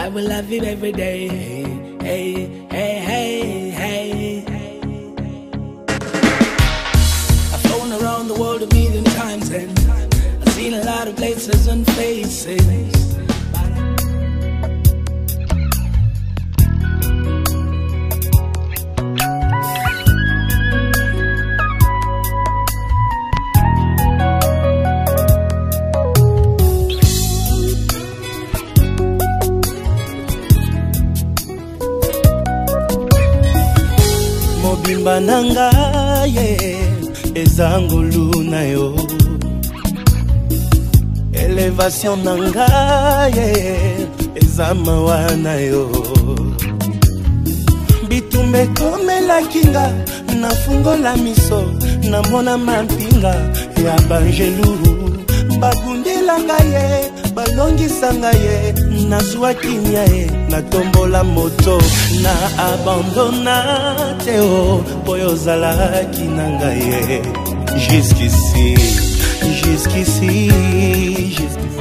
I will love you every day. Hey, hey, hey, hey. I've flown around the world a million times, and I've seen a lot of places and faces. Mobimba nanga ye ezangu luna yo, elevation nanga ye ezama wana yo. Bitumbe kome la kinga na fungo la miso na mona mampinga ya banjelu. Bagunde langa ye balongi sanga ye na zwa kinya ye na tombola moto na abandona teo poyo zala kinanga ye jusqu'ici jusqu'ici jusqu'ici.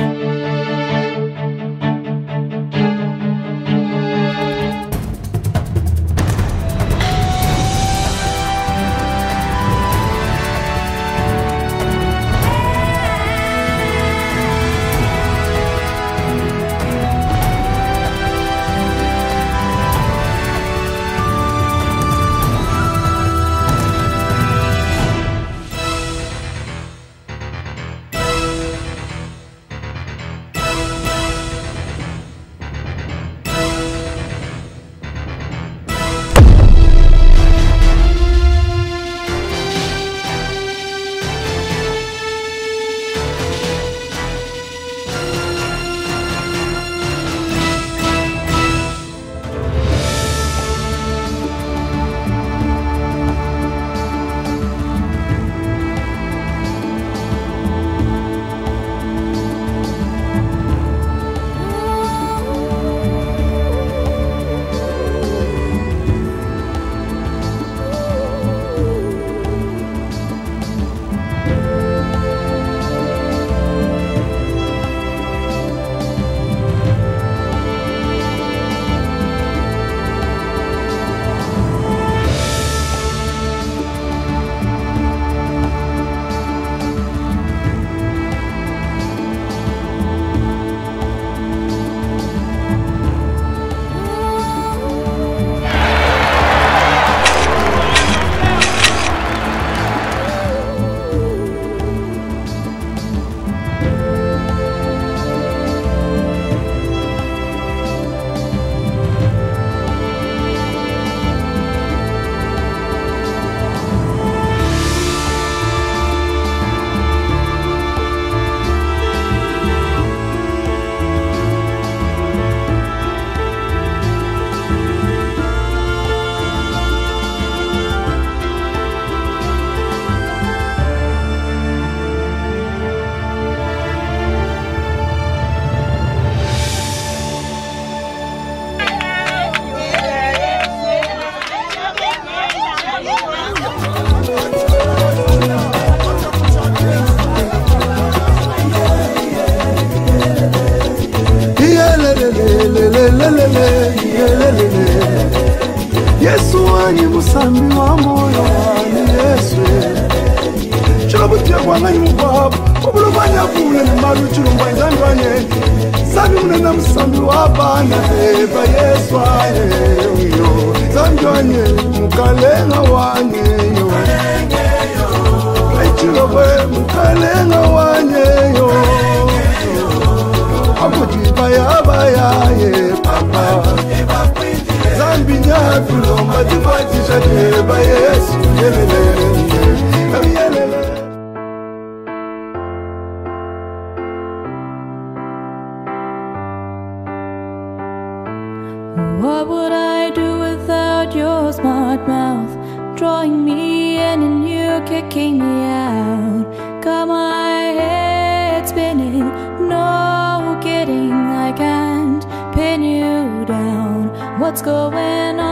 What would I do without your smart mouth, drawing me in and you kicking me out? Got my head spinning, no kidding, I can't pin you down. What's going on?